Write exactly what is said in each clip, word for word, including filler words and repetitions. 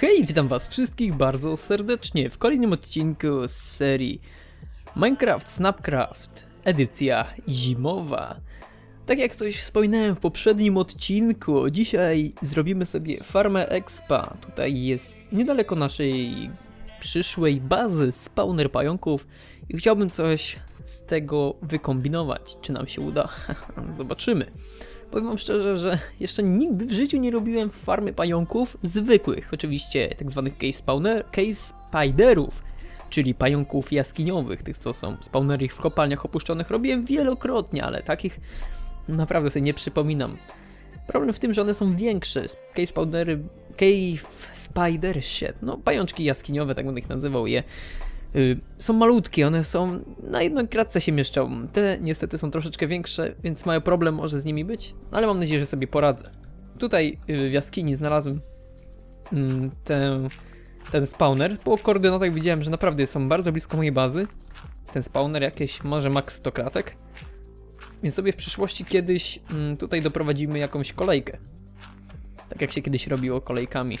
Hej, witam was wszystkich bardzo serdecznie w kolejnym odcinku z serii Minecraft Snapcraft, edycja zimowa. Tak jak coś wspominałem w poprzednim odcinku, dzisiaj zrobimy sobie farmę expa. Tutaj jest niedaleko naszej przyszłej bazy spawner pająków i chciałbym coś z tego wykombinować. Czy nam się uda? Zobaczymy. Powiem wam szczerze, że jeszcze nigdy w życiu nie robiłem farmy pająków zwykłych, oczywiście tak zwanych cave spawner, cave spiderów, czyli pająków jaskiniowych, tych co są spawnery w kopalniach opuszczonych. Robiłem wielokrotnie, ale takich naprawdę sobie nie przypominam. Problem w tym, że one są większe. Cave spawnery, cave spider shit, no pajączki jaskiniowe, tak będę ich nazywał je. Są malutkie, one są na jedną kratce się mieszczą. Te niestety są troszeczkę większe, więc mają problem może z nimi być, ale mam nadzieję, że sobie poradzę. Tutaj w jaskini znalazłem ten, ten spawner. Po koordynatach widziałem, że naprawdę są bardzo blisko mojej bazy. Ten spawner jakieś może max sto kratek. Więc sobie w przyszłości kiedyś tutaj doprowadzimy jakąś kolejkę. Tak jak się kiedyś robiło kolejkami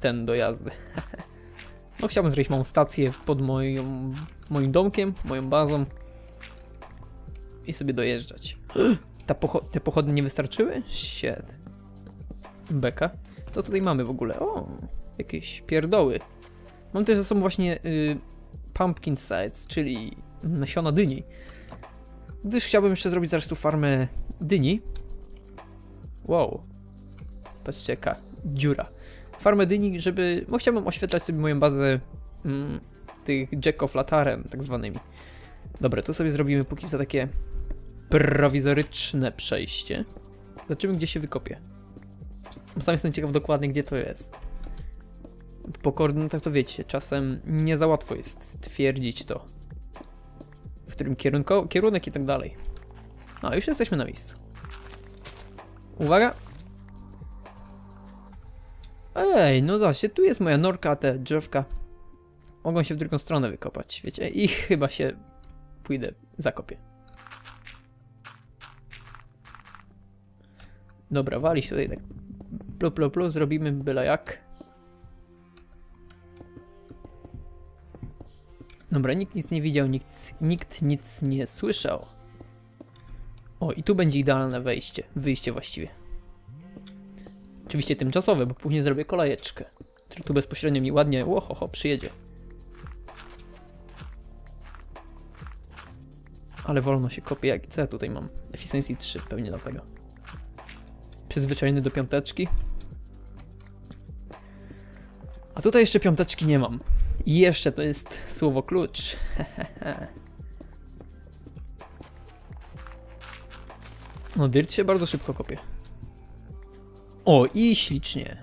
ten do jazdy. No chciałbym zrobić małą stację pod moją, moim domkiem, moją bazą i sobie dojeżdżać. Ta pocho te pochodnie nie wystarczyły? Shit. Beka. Co tutaj mamy w ogóle? O, jakieś pierdoły. Mam też ze sobą właśnie y, pumpkin seeds, czyli nasiona dyni. Gdyż chciałbym jeszcze zrobić zaraz tu farmę dyni. Wow. Patrzcie jaka dziura. Farmę dyni, żeby... Bo chciałbym oświetlać sobie moją bazę mm, tych jacków latarem, tak zwanymi. Dobra, to sobie zrobimy póki co takie prowizoryczne przejście. Zobaczymy, gdzie się wykopię. Sam jestem ciekaw dokładnie, gdzie to jest. Po koordynatach to wiecie, czasem nie za łatwo jest stwierdzić to. W którym kierunku, kierunek i tak dalej. A, już jesteśmy na miejscu. Uwaga! Ej, no zobaczcie, tu jest moja norka, a te drzewka mogą się w drugą stronę wykopać, wiecie? I chyba się pójdę, zakopię. Dobra, walić tutaj tak plu plu plu, zrobimy byle jak. Dobra, nikt nic nie widział, nikt, nikt nic nie słyszał. O, i tu będzie idealne wejście, wyjście właściwie. Oczywiście tymczasowe, bo później zrobię kolejeczkę, która tu bezpośrednio mi ładnie łohoho przyjedzie. Ale wolno się kopie, jak co ja tutaj mam? Efficiency trzy pewnie dlatego. Przyzwyczajony do piąteczki. A tutaj jeszcze piąteczki nie mam. I jeszcze to jest słowo klucz. No dirt się bardzo szybko kopie. O, i ślicznie.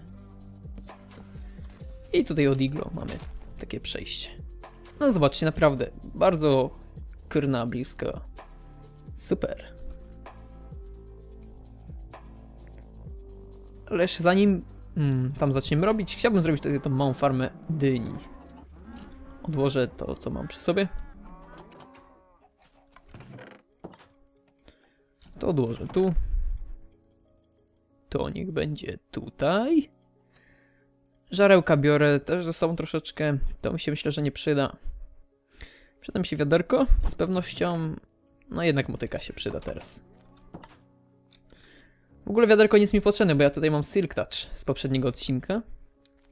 I tutaj od iglo mamy takie przejście. No zobaczcie, naprawdę bardzo kurna blisko. Super. Ależ zanim mm, tam zaczniemy robić, chciałbym zrobić tutaj tą małą farmę dyni. Odłożę to, co mam przy sobie. To odłożę tu. To niech będzie tutaj. Żarełka biorę też ze sobą troszeczkę. To mi się myślę, że nie przyda. Przyda mi się wiaderko z pewnością. No jednak motyka się przyda teraz. W ogóle wiaderko nie jest mi potrzebne, bo ja tutaj mam silk touch z poprzedniego odcinka.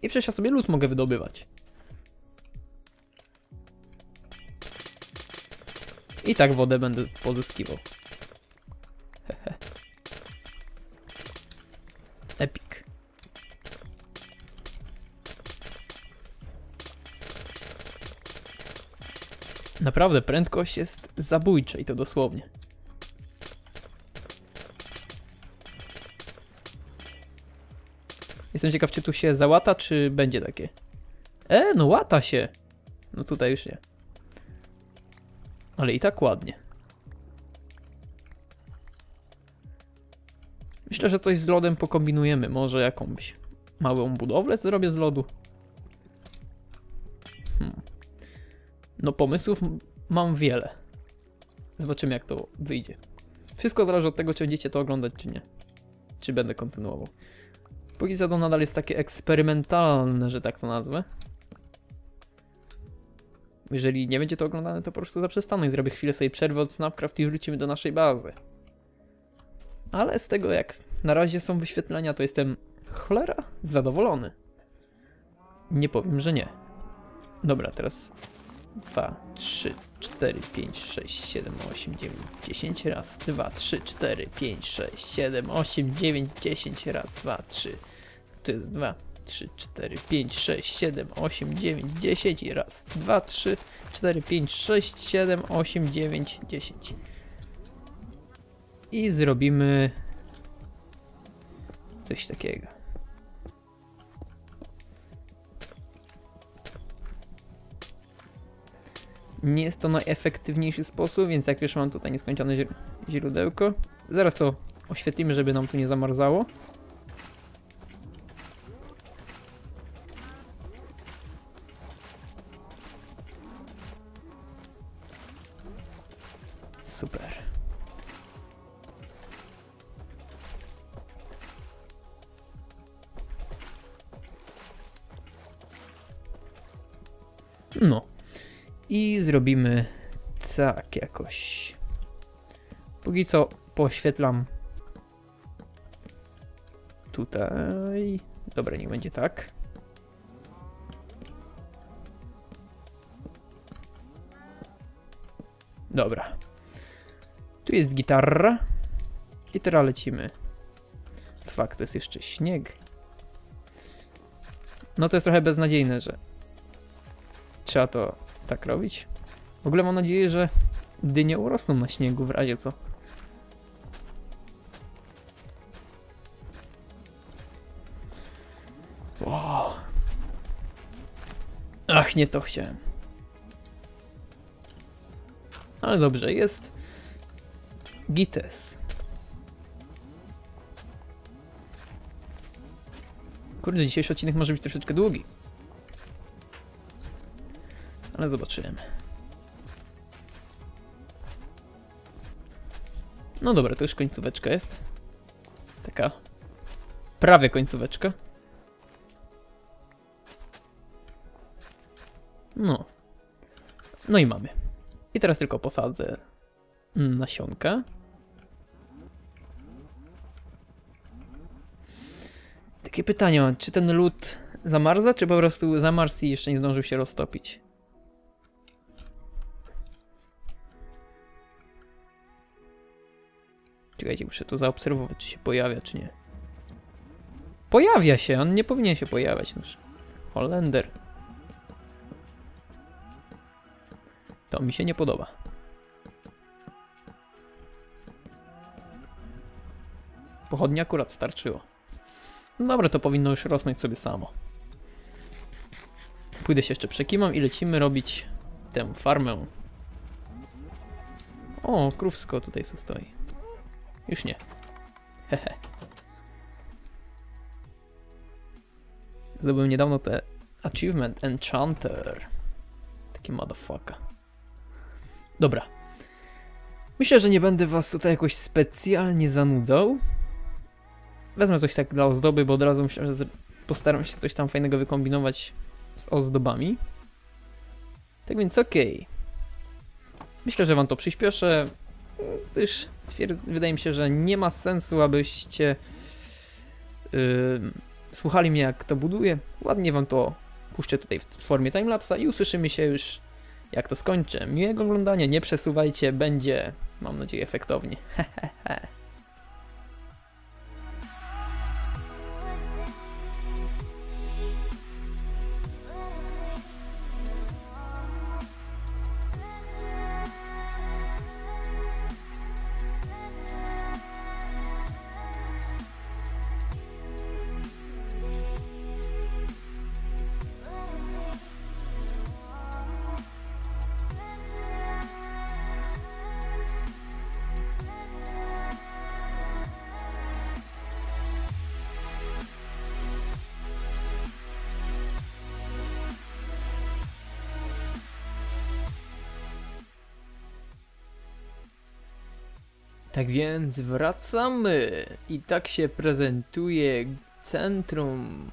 I przecież ja sobie lód mogę wydobywać. I tak wodę będę pozyskiwał. Hehe. Epic. Naprawdę prędkość jest zabójcza i to dosłownie. Jestem ciekaw, czy tu się załata, czy będzie takie. E, no łata się. No tutaj już nie. Ale i tak ładnie. Myślę, że coś z lodem pokombinujemy. Może jakąś małą budowlę zrobię z lodu. Hmm. No pomysłów mam wiele. Zobaczymy, jak to wyjdzie. Wszystko zależy od tego, czy będziecie to oglądać, czy nie. Czy będę kontynuował. Póki co to nadal jest takie eksperymentalne, że tak to nazwę. Jeżeli nie będzie to oglądane, to po prostu zaprzestanę i zrobię chwilę sobie przerwę od Snapcraft i wrócimy do naszej bazy. Ale z tego, jak na razie są wyświetlenia, to jestem cholera zadowolony. Nie powiem, że nie. Dobra, teraz dwa, trzy, cztery, pięć, sześć, siedem, osiem, dziewięć, dziesięć raz. dwa, trzy, cztery, pięć, sześć, siedem, osiem, dziewięć, dziesięć raz. dwa, trzy. To jest dwa, trzy, cztery, pięć, sześć, siedem, osiem, dziewięć, dziesięć i raz. dwa, trzy, cztery, pięć, sześć, siedem, osiem, dziewięć, dziesięć. I zrobimy coś takiego. Nie jest to najefektywniejszy sposób, więc jak już mam tutaj nieskończone źródełko, zaraz to oświetlimy, żeby nam tu nie zamarzało. Super. No. I zrobimy tak jakoś. Póki co poświetlam tutaj. Dobra, niech będzie tak. Dobra. Tu jest gitarra. I teraz lecimy. Fakt, to jest jeszcze śnieg. No to jest trochę beznadziejne, że trzeba to tak robić. W ogóle mam nadzieję, że dynie urosną na śniegu w razie co. Wow. Ach, nie to chciałem. Ale dobrze, jest gites. Kurde, dzisiejszy odcinek może być troszeczkę długi. Ale zobaczyłem. No dobra, to już końcóweczka jest. Taka prawie końcóweczka. No. No i mamy. I teraz tylko posadzę nasionka. Takie pytanie mam, czy ten lód zamarza, czy po prostu zamarzł i jeszcze nie zdążył się roztopić? Czekajcie, muszę to zaobserwować, czy się pojawia, czy nie. Pojawia się! On nie powinien się pojawiać. Noż. Holender. To mi się nie podoba. Pochodnia akurat starczyło. No dobra, to powinno już rosnąć sobie samo. Pójdę się jeszcze przekimam i lecimy robić tę farmę. O, krówsko tutaj co stoi. Już nie. Hehe. Zdobyłem niedawno te Achievement Enchanter. Taki motherfucker. Dobra. Myślę, że nie będę was tutaj jakoś specjalnie zanudzał. Wezmę coś tak dla ozdoby, bo od razu myślę, że postaram się coś tam fajnego wykombinować z ozdobami. Tak więc okej. Okay. Myślę, że wam to przyspieszę. Gdyż wydaje mi się, że nie ma sensu, abyście yy, słuchali mnie, jak to buduję. Ładnie wam to puszczę tutaj w formie timelapsa i usłyszymy się już, jak to skończę. Miłego oglądania, nie przesuwajcie, będzie, mam nadzieję, efektownie. Tak więc wracamy i tak się prezentuje centrum,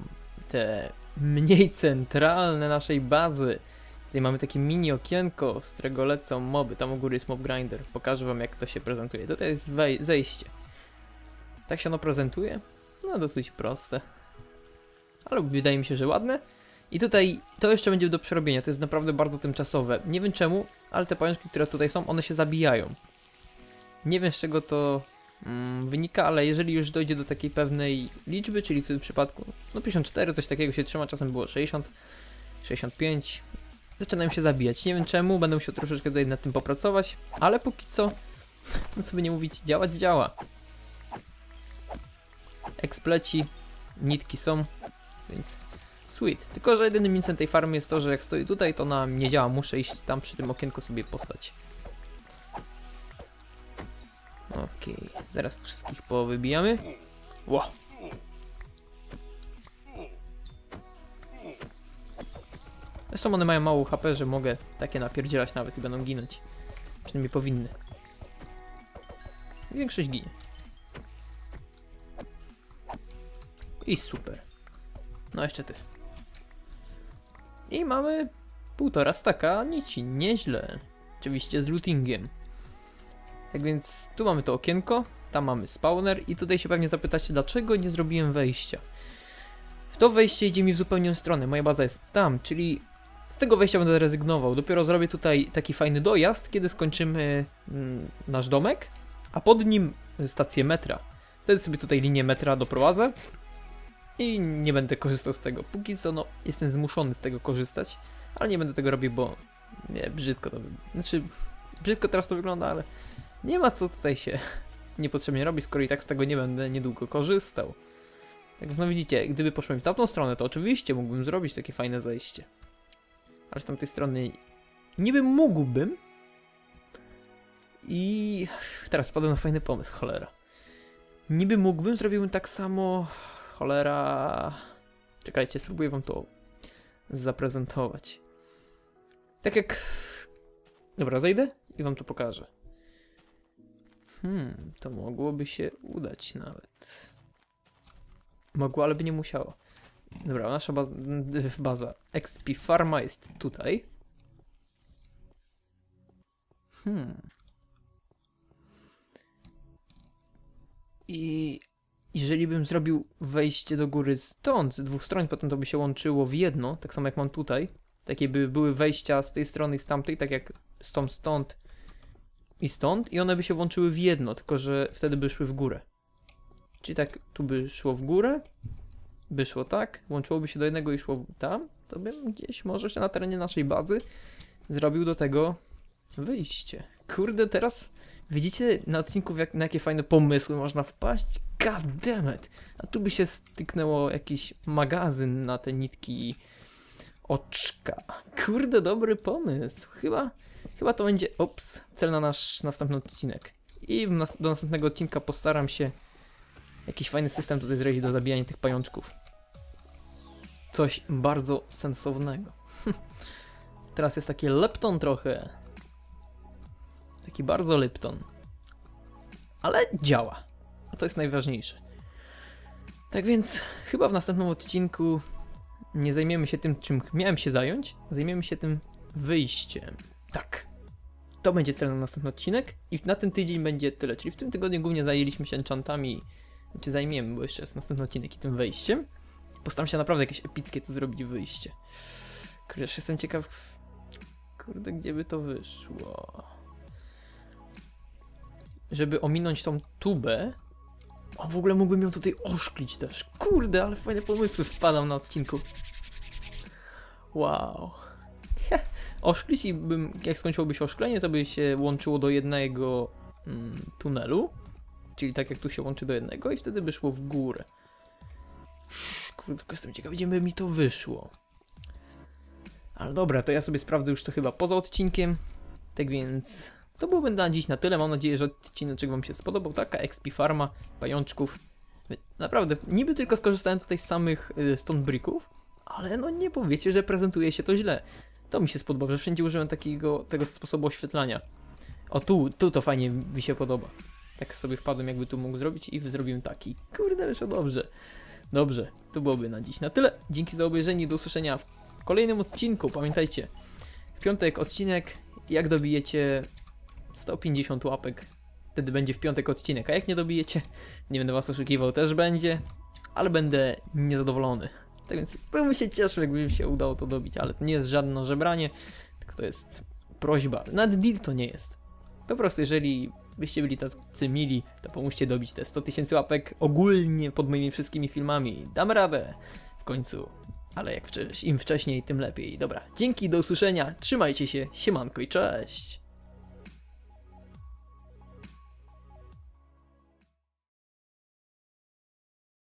te mniej centralne naszej bazy. Tutaj mamy takie mini okienko, z którego lecą moby. Tam u góry jest mob grinder. Pokażę wam, jak to się prezentuje. Tutaj jest zejście. Tak się ono prezentuje. No dosyć proste. Ale wydaje mi się, że ładne. I tutaj to jeszcze będzie do przerobienia. To jest naprawdę bardzo tymczasowe. Nie wiem czemu, ale te pajączki, które tutaj są, one się zabijają. Nie wiem, z czego to mm, wynika, ale jeżeli już dojdzie do takiej pewnej liczby, czyli w tym przypadku no pięćdziesiąt cztery, coś takiego się trzyma, czasem było sześćdziesiąt, sześćdziesiąt pięć, zaczynają się zabijać. Nie wiem czemu, będę musiał troszeczkę tutaj nad tym popracować, ale póki co, no sobie nie mówić, działać działa. Ekspleci, nitki są, więc sweet. Tylko że jedyny minus tej farmy jest to, że jak stoi tutaj, to ona nie działa. Muszę iść tam przy tym okienku sobie postać. Okej, okay. Zaraz wszystkich powybijamy. Wow. Zresztą one mają mało H P, że mogę takie napierdzielać nawet i będą ginąć. Przynajmniej powinny. Większość ginie. I super. No jeszcze ty. I mamy półtora staka nici, nieźle. Oczywiście z lootingiem. Tak więc tu mamy to okienko, tam mamy spawner i tutaj się pewnie zapytacie, dlaczego nie zrobiłem wejścia. W to wejście idzie mi w zupełnie stronę, moja baza jest tam, czyli z tego wejścia będę zrezygnował. Dopiero zrobię tutaj taki fajny dojazd, kiedy skończymy mm, nasz domek, a pod nim stację metra. Wtedy sobie tutaj linię metra doprowadzę i nie będę korzystał z tego. Póki co no, jestem zmuszony z tego korzystać, ale nie będę tego robił, bo nie, brzydko to znaczy, brzydko teraz to wygląda, ale nie ma co tutaj się niepotrzebnie robić, skoro i tak z tego nie będę niedługo korzystał. Tak więc no widzicie, gdyby poszłem w tamtą stronę, to oczywiście mógłbym zrobić takie fajne zejście. Ale z tamtej strony niby mógłbym. I teraz wpadłem na fajny pomysł, cholera. Niby mógłbym, zrobiłbym tak samo, cholera. Czekajcie, spróbuję wam to zaprezentować. Tak jak... Dobra, zejdę i wam to pokażę. Hmm, to mogłoby się udać nawet. Mogło, ale by nie musiało. Dobra, nasza baza, baza X P Farma jest tutaj. Hmm. I jeżeli bym zrobił wejście do góry stąd, z dwóch stron, potem to by się łączyło w jedno, tak samo jak mam tutaj. Takie by były wejścia z tej strony i z tamtej, tak jak stąd, stąd. I stąd, i one by się włączyły w jedno, tylko że wtedy by szły w górę. Czyli tak, tu by szło w górę, by szło tak, łączyłoby się do jednego i szło tam, to bym gdzieś może się na terenie naszej bazy zrobił do tego wyjście. Kurde, teraz widzicie na odcinku, jak, na jakie fajne pomysły można wpaść? God damn it! A tu by się styknęło jakiś magazyn na te nitki i oczka. Kurde, dobry pomysł, chyba... Chyba to będzie, ups, cel na nasz następny odcinek. I do następnego odcinka postaram się jakiś fajny system tutaj zrobić do zabijania tych pajączków. Coś bardzo sensownego. Teraz jest taki Lepton trochę. Taki bardzo Lepton. Ale działa. A to jest najważniejsze. Tak więc chyba w następnym odcinku nie zajmiemy się tym, czym miałem się zająć. Zajmiemy się tym wyjściem. Tak, to będzie cel na następny odcinek i na ten tydzień będzie tyle, czyli w tym tygodniu głównie zajęliśmy się enchantami, czy zajmiemy, bo jeszcze jest następny odcinek i tym wejściem. Postaram się naprawdę jakieś epickie tu zrobić wyjście. Kurde, jestem ciekaw, kurde, gdzie by to wyszło. Żeby ominąć tą tubę, o w ogóle mógłbym ją tutaj oszklić też, kurde, ale fajne pomysły wpadną na odcinku. Wow. Oszklić i bym, jak skończyłoby się oszklenie, to by się łączyło do jednego mm, tunelu. Czyli tak jak tu się łączy do jednego i wtedy by szło w górę. Kurde, tylko jestem ciekaw, gdzie by mi to wyszło. Ale dobra, to ja sobie sprawdzę już to chyba poza odcinkiem. Tak więc to byłoby na dziś na tyle. Mam nadzieję, że odcineczek wam się spodobał. Taka X P Farma, pajączków. Naprawdę, niby tylko skorzystałem tutaj z samych y, stone bricków, ale no nie powiecie, że prezentuje się to źle. To mi się spodoba, że wszędzie użyłem takiego tego sposobu oświetlania. O tu, tu to fajnie mi się podoba. Tak sobie wpadłem, jakby tu mógł zrobić i zrobiłem taki. Kurde, wyszło dobrze. Dobrze, to byłoby na dziś na tyle. Dzięki za obejrzenie i do usłyszenia w kolejnym odcinku. Pamiętajcie, w piątek odcinek, jak dobijecie sto pięćdziesiąt łapek, wtedy będzie w piątek odcinek, a jak nie dobijecie, nie będę was oszukiwał, też będzie, ale będę niezadowolony. Tak więc bym się cieszył, jakby mi się udało to dobić, ale to nie jest żadne żebranie, tylko to jest prośba. Nawet deal to nie jest. Po prostu jeżeli byście byli tacy mili, to pomóżcie dobić te sto tysięcy łapek ogólnie pod moimi wszystkimi filmami. Dam radę w końcu, ale jak wcześ, im wcześniej, tym lepiej. Dobra, dzięki, do usłyszenia, trzymajcie się, siemanko i cześć!